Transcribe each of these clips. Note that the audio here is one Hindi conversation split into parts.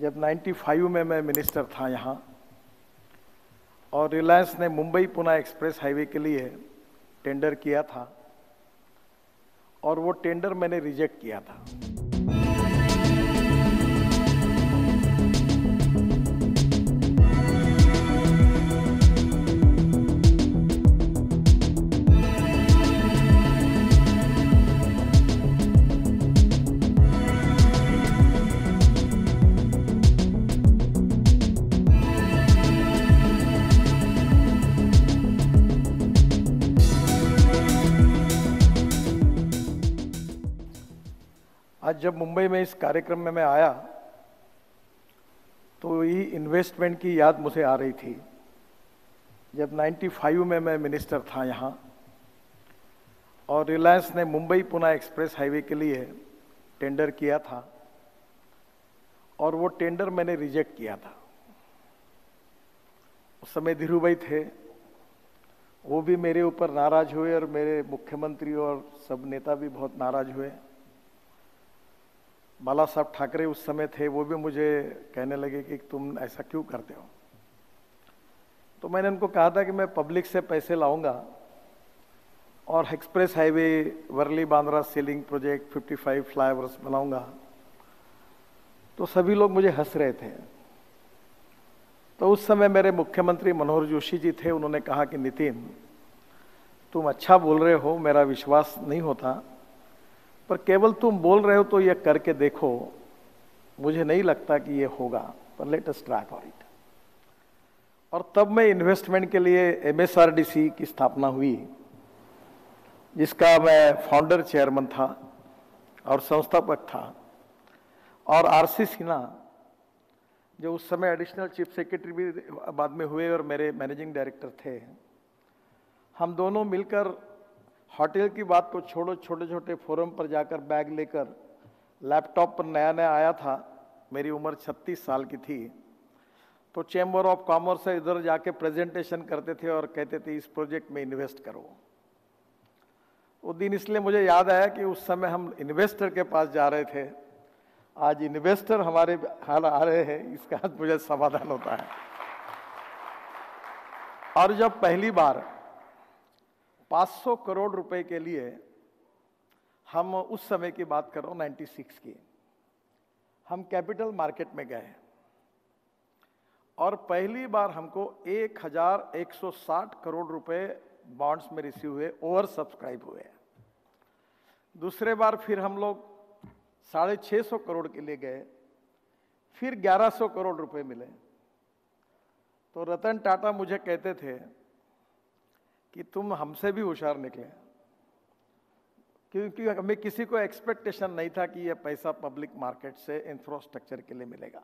जब 95 में मैं मिनिस्टर था यहाँ, और रिलायंस ने मुंबई पुणे एक्सप्रेस हाईवे के लिए टेंडर किया था और वो टेंडर मैंने रिजेक्ट किया था। आज जब मुंबई में इस कार्यक्रम में मैं आया तो ये इन्वेस्टमेंट की याद मुझे आ रही थी। जब 95 में मैं मिनिस्टर था यहाँ, और रिलायंस ने मुंबई पुणे एक्सप्रेस हाईवे के लिए टेंडर किया था और वो टेंडर मैंने रिजेक्ट किया था। उस समय धीरूभाई थे, वो भी मेरे ऊपर नाराज हुए और मेरे मुख्यमंत्री और सब नेता भी बहुत नाराज हुए। बालासाहेब ठाकरे उस समय थे, वो भी मुझे कहने लगे कि तुम ऐसा क्यों करते हो। तो मैंने उनको कहा था कि मैं पब्लिक से पैसे लाऊंगा और express highway Worli Bandra sea link project 55 flyovers बनाऊंगा। तो सभी लोग मुझे हंस रहे थे। तो उस समय मेरे मुख्यमंत्री मनोहर जोशी जी थे, उन्होंने कहा कि नितिन, तुम अच्छा बोल रहे हो, मेरा विश्वास नहीं होता, पर केवल तुम बोल रहे हो तो ये करके देखो, मुझे नहीं लगता कि ये होगा, पर let us try for it. और तब मैं इन्वेस्टमेंट के लिए MSRDC की स्थापना हुई, जिसका मैं फाउंडर चेयरमैन था और संस्थापक था, और RC सिन्हा जो उस समय एडिशनल चीफ सेक्रेटरी भी बाद में हुए और मेरे मैनेजिंग डायरेक्टर थे, हम दोनों मिलकर होटल की बात को छोड़ो, छोटे छोटे फोरम पर जाकर बैग लेकर, लैपटॉप पर नया नया आया था, मेरी उम्र 36 साल की थी, तो चैम्बर ऑफ कॉमर्स से इधर जाके प्रेजेंटेशन करते थे और कहते थे इस प्रोजेक्ट में इन्वेस्ट करो। वो दिन इसलिए मुझे याद आया कि उस समय हम इन्वेस्टर के पास जा रहे थे, आज इन्वेस्टर हमारे हाल आ रहे हैं, इसका आज मुझे समाधान होता है। और जब पहली बार 500 करोड़ रुपए के लिए, हम उस समय की बात कर रहा हूँ 96 की, हम कैपिटल मार्केट में गए और पहली बार हमको 1160 करोड़ रुपए बॉन्ड्स में रिसीव हुए, ओवर सब्सक्राइब हुए। दूसरे बार फिर हम लोग 650 करोड़ के लिए गए, फिर 1100 करोड़ रुपए मिले। तो रतन टाटा मुझे कहते थे कि तुम हमसे भी होशियार निकले, क्योंकि हमें किसी को एक्सपेक्टेशन नहीं था कि यह पैसा पब्लिक मार्केट से इंफ्रास्ट्रक्चर के लिए मिलेगा।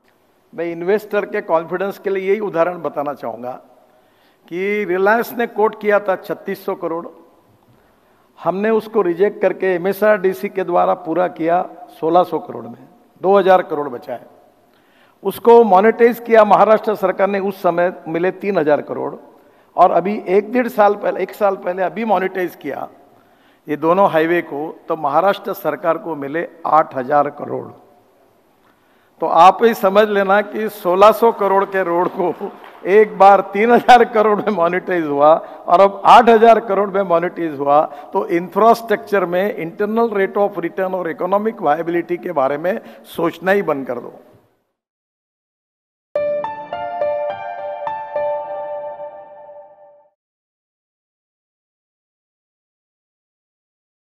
मैं इन्वेस्टर के कॉन्फिडेंस के लिए यही उदाहरण बताना चाहूँगा कि रिलायंस ने कोट किया था 3600 करोड़, हमने उसको रिजेक्ट करके MSRDC के द्वारा पूरा किया 1600 करोड़ में, 2000 करोड़ बचाए। उसको मोनिटाइज किया महाराष्ट्र सरकार ने, उस समय मिले 3000 करोड़, और अभी एक साल पहले अभी मोनिटाइज किया ये दोनों हाईवे को, तो महाराष्ट्र सरकार को मिले 8000 करोड़। तो आप ही समझ लेना कि 1600 करोड़ के रोड को एक बार 3000 करोड़ में मोनिटाइज हुआ और अब 8000 करोड़ में मोनिटाइज हुआ। तो इंफ्रास्ट्रक्चर में इंटरनल रेट ऑफ रिटर्न और इकोनॉमिक वायबिलिटी के बारे में सोचना ही बंद कर दो।